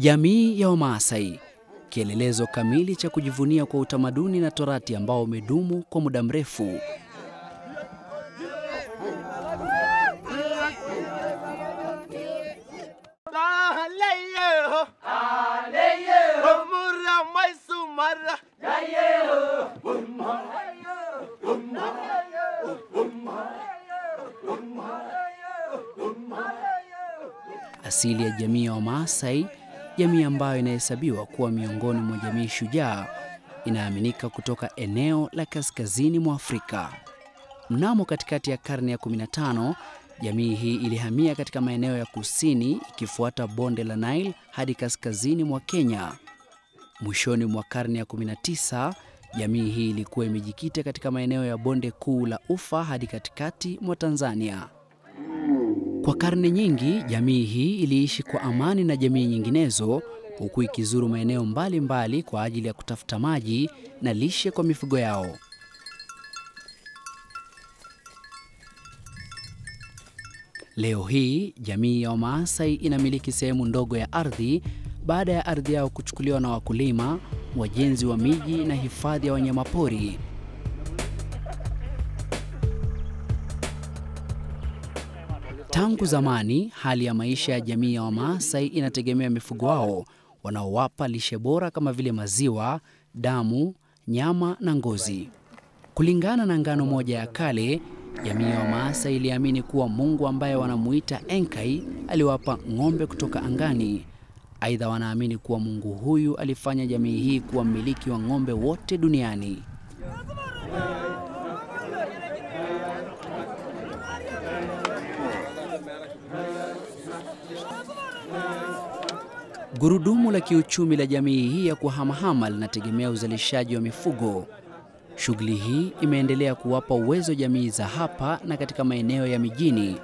Jamii ya Wamasai, kielelezo kamili cha kujivunia kwa utamaduni na torati ambao umedumu kwa muda mrefu. Asili ya jamii ya Wamasai, jamii ambayo inahesabiwa kuwa miongoni mwa jamii shujaa, inaaminika kutoka eneo la kaskazini mwa Afrika. Mnamo katikati ya karne ya 15, jamii hii ilihamia katika maeneo ya kusini ikifuata bonde la Nile hadi kaskazini mwa Kenya. Mwishoni mwa karne ya 19, jamii hii ilikuwa imejikita katika maeneo ya bonde kuu la Ufa hadi katikati mwa Tanzania. Kwa karne nyingi, jamii hii iliishi kwa amani na jamii nyinginezo, huku ikizuru maeneo mbalimbali kwa ajili ya kutafuta maji na lishe kwa mifugo yao. Leo hii, jamii ya Wamasai inamiliki sehemu ndogo ya ardhi baada ya ardhi yao kuchukuliwa na wakulima, wajenzi wa miji na hifadhi ya wanyamapori. Tangu zamani, hali ya maisha ya jamii ya Wamasai inategemea mifugo wao wanaowapa lishe bora kama vile maziwa, damu, nyama na ngozi. Kulingana na ngano moja ya kale, jamii ya Wamasai iliamini kuwa Mungu ambaye wanamuita Enkai aliwapa ng'ombe kutoka angani. Aidha, wanaamini kuwa Mungu huyu alifanya jamii hii kuwa mmiliki wa ng'ombe wote duniani. Gurudumu la kiuchumi la jamii hii ya kuhamahama linategemea uzalishaji wa mifugo. Shughuli hii imeendelea kuwapa uwezo jamii za hapa na katika maeneo ya mijini.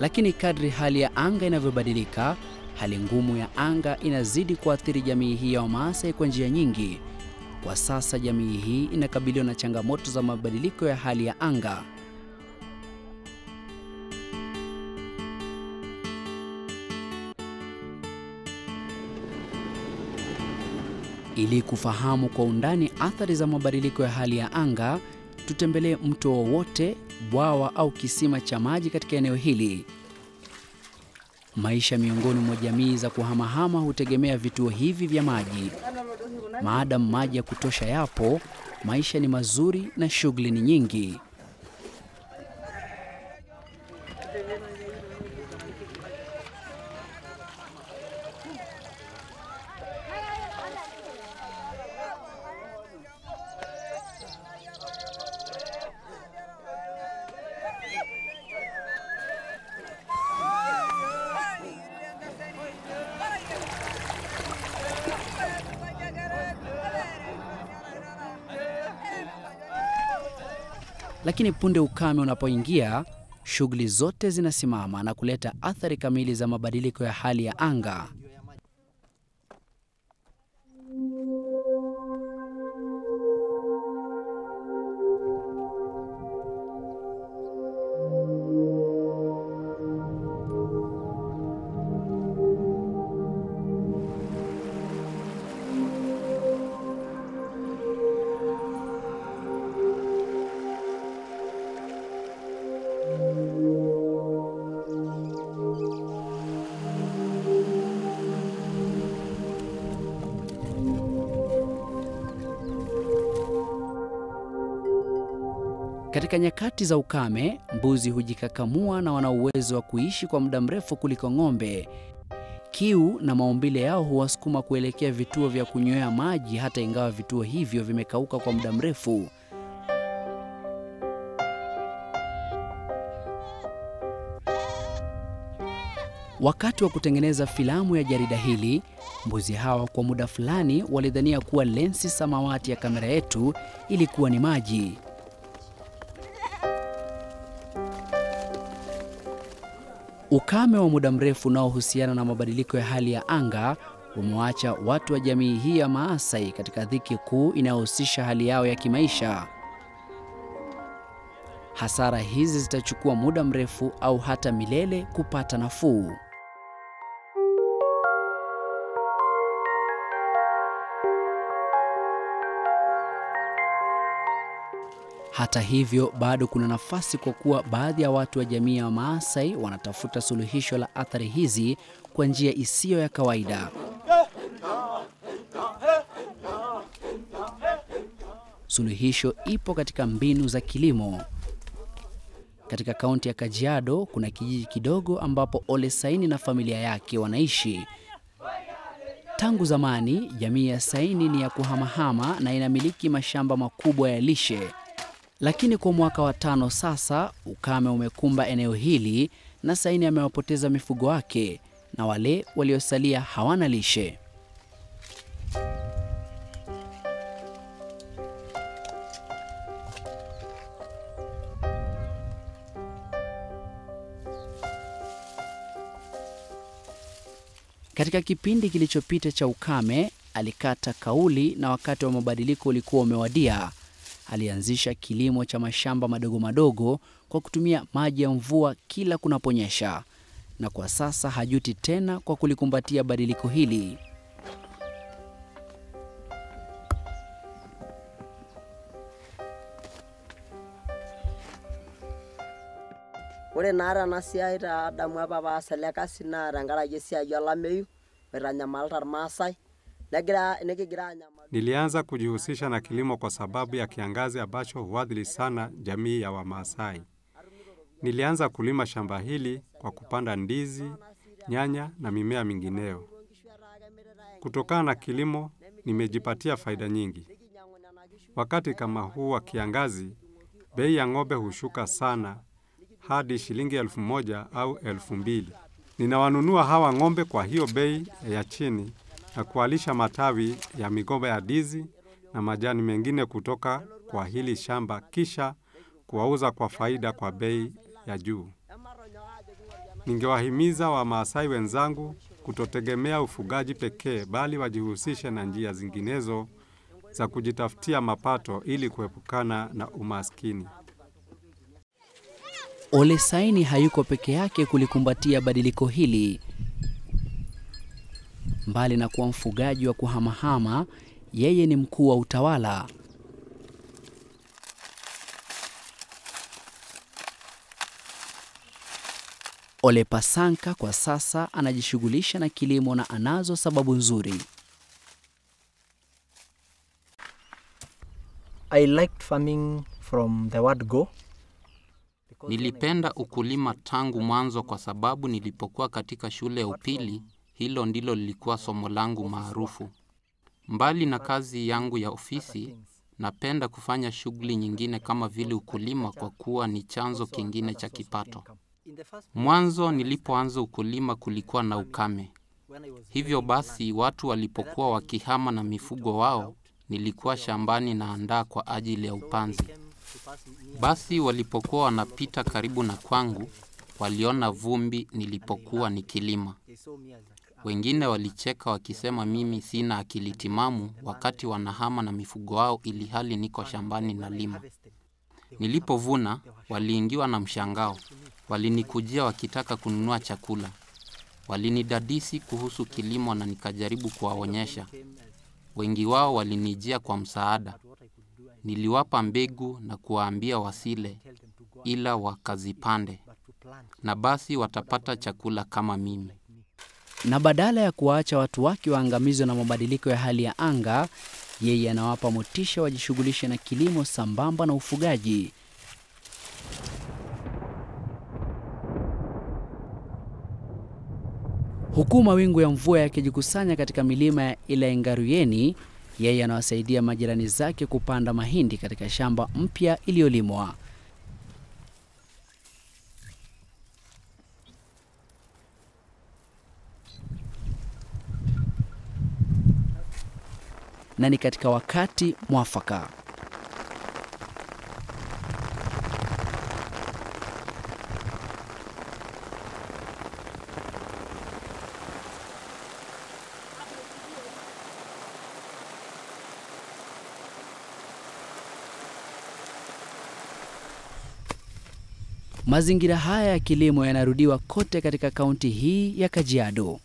Lakini kadri hali ya anga inavyobadilika, hali ngumu ya anga inazidi kuathiri jamii hii ya Wamasai kwa njia nyingi. Kwa sasa jamii hii inakabiliwa na changamoto za mabadiliko ya hali ya anga. Ili kufahamu kwa undani athari za mabadiliko ya hali ya anga, tutembelee mto wowote, bwawa au kisima cha maji katika eneo hili. Maisha miongoni mwa jamii za kuhamahama hutegemea vituo hivi vya maji. Maadamu maji ya kutosha yapo, maisha ni mazuri na shughuli ni nyingi. Lakini punde ukame unapoingia, shughuli zote zinasimama na kuleta athari kamili za mabadiliko ya hali ya anga. Katika nyakati za ukame, mbuzi hujikakamua na wana uwezo wa kuishi kwa muda mrefu kuliko ng'ombe. Kiu na maumbile yao huwasukuma kuelekea vituo vya kunywea maji hata ingawa vituo hivyo vimekauka kwa muda mrefu. Wakati wa kutengeneza filamu ya jarida hili, mbuzi hawa kwa muda fulani walidhania kuwa lensi samawati ya kamera yetu ilikuwa ni maji. Ukame wa muda mrefu unaohusiana na mabadiliko ya hali ya anga umewaacha watu wa jamii hii ya Maasai katika dhiki kuu inayohusisha hali yao ya kimaisha. Hasara hizi zitachukua muda mrefu au hata milele kupata nafuu. Hata hivyo, bado kuna nafasi kwa kuwa baadhi ya watu wa jamii ya Maasai wanatafuta suluhisho la athari hizi kwa njia isiyo ya kawaida. Suluhisho ipo katika mbinu za kilimo. Katika kaunti ya Kajiado, kuna kijiji kidogo ambapo Ole Saini na familia yake wanaishi. Tangu zamani, jamii ya Saini ni ya kuhamahama na inamiliki mashamba makubwa ya lishe. Lakini kwa mwaka wa 5 sasa, ukame umekumba eneo hili na Saini amewapoteza mifugo wake na wale waliosalia hawana lishe. Katika kipindi kilichopita cha ukame, alikata kauli na wakati wa mabadiliko ulikuwa umewadia. Alianzisha kilimo cha mashamba madogo madogo kwa kutumia maji ya mvua kila kunaponyesha. Na kwa sasa hajuti tena kwa kulikumbatia badiliko hili. Ore nara na siai ta damu apa baseleka sinara ngarage siai olameyu metanyamalta Maasai. Nilianza kujihusisha na kilimo kwa sababu ya kiangazi ambacho huadhiri sana jamii ya Wamaasai. Nilianza kulima shamba hili kwa kupanda ndizi, nyanya na mimea mingineo. Kutokana na kilimo, nimejipatia faida nyingi. Wakati kama huu wa kiangazi, bei ya ng'ombe hushuka sana hadi shilingi 1000 au 2000. Ninawanunua hawa ng'ombe kwa hiyo bei ya chini na kualisha matawi ya migomba ya ndizi na majani mengine kutoka kwa hili shamba kisha kuwauza kwa faida kwa bei ya juu. Ningewahimiza Wamaasai wenzangu kutotegemea ufugaji pekee bali wajihusishe na njia zinginezo za kujitafutia mapato ili kuepukana na umaskini. Ole Saini hayuko peke yake kulikumbatia badiliko hili. Mbali na kuwa mfugaji wa kuhamahama, yeye ni mkuu wa utawala. Ole Pasanka kwa sasa anajishughulisha na kilimo na anazo sababu nzuri. I liked farming from the word go. Nilipenda ukulima tangu mwanzo kwa sababu nilipokuwa katika shule ya upili, hilo ndilo lilikuwa somo langu maarufu. Mbali na kazi yangu ya ofisi, napenda kufanya shughuli nyingine kama vile ukulima kwa kuwa ni chanzo kingine cha kipato. Mwanzo nilipoanza ukulima kulikuwa na ukame. Hivyo basi watu walipokuwa wakihama na mifugo wao, nilikuwa shambani naandaa kwa ajili ya upanzi. Basi walipokuwa wanapita karibu na kwangu, waliona vumbi nilipokuwa nikilima. Wengine walicheka wakisema mimi sina akili timamu wakati wanahama na mifugo wao ili hali niko shambani na lima. Nilipovuna, waliingiwa na mshangao. Walinikujia wakitaka kununua chakula. Walinidadisi kuhusu kilimo na nikajaribu kuwaonyesha. Wengi wao walinijia kwa msaada. Niliwapa mbegu na kuwaambia wasile ila wakazipande. Na basi watapata chakula kama mimi. Na badala ya kuwaacha watu wake waangamizwe na mabadiliko ya hali ya anga, yeye anawapa motisha wajishughulishe na kilimo sambamba na ufugaji. Huku mawingu ya mvua yakijikusanya katika milima ya Ilaengaruyeni, yeye anawasaidia majirani zake kupanda mahindi katika shamba mpya iliyolimwa. Na ni katika wakati mwafaka. Mazingira haya ya kilimo yanarudiwa kote katika kaunti hii ya Kajiado.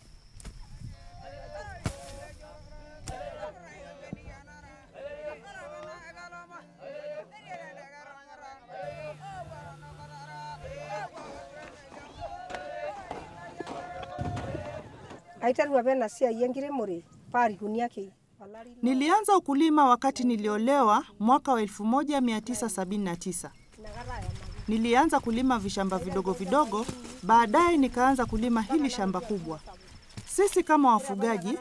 Nilianza ukulima wakati niliolewa mwaka wa 1979. Nilianza kulima vishamba vidogo vidogo, baadaye nikaanza kulima hili shamba kubwa. Sisi kama wafugaji,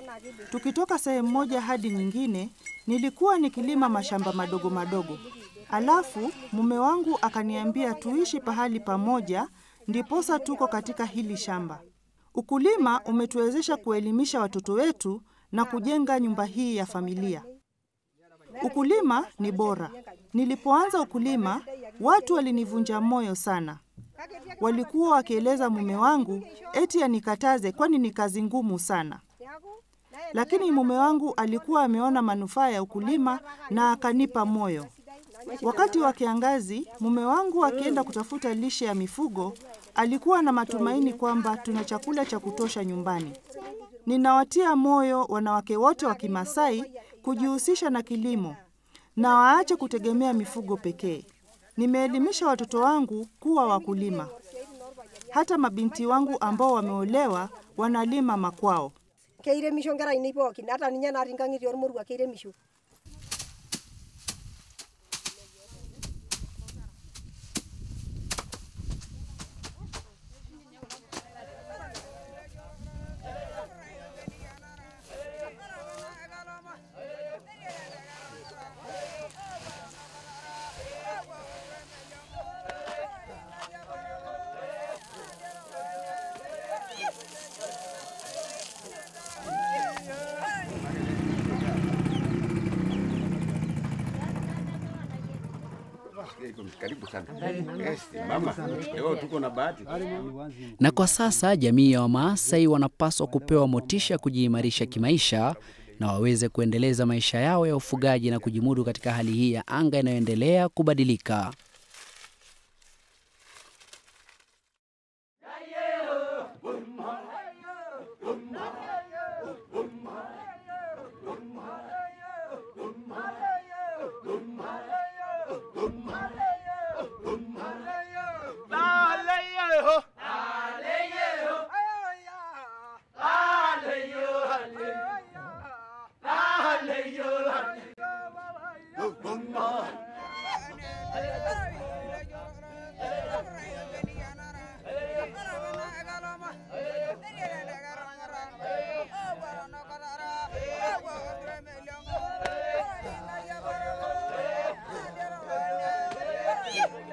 tukitoka sehemu moja hadi nyingine, nilikuwa nikilima mashamba madogo madogo. Alafu, mume wangu akaniambia tuishi pahali pamoja, ndiposa tuko katika hili shamba. Ukulima umetuwezesha kuelimisha watoto wetu na kujenga nyumba hii ya familia. Ukulima ni bora. Nilipoanza ukulima, watu walinivunja moyo sana. Walikuwa wakieleza mume wangu eti anikataze kwani ni kazi ngumu sana. Lakini mume wangu alikuwa ameona manufaa ya ukulima na akanipa moyo. Wakati wa kiangazi, mume wangu akienda kutafuta lishe ya mifugo, alikuwa na matumaini kwamba tuna chakula cha kutosha nyumbani. Ninawatia moyo wanawake wote wa Kimasai kujihusisha na kilimo na waache kutegemea mifugo pekee. Nimeelimisha watoto wangu kuwa wakulima. Hata mabinti wangu ambao wameolewa wanalima makwao. Na kwa sasa jamii ya Wamasai wanapaswa kupewa motisha kujiimarisha kimaisha na waweze kuendeleza maisha yao ya ufugaji na kujimudu katika hali hii ya anga inayoendelea kubadilika. Yeah.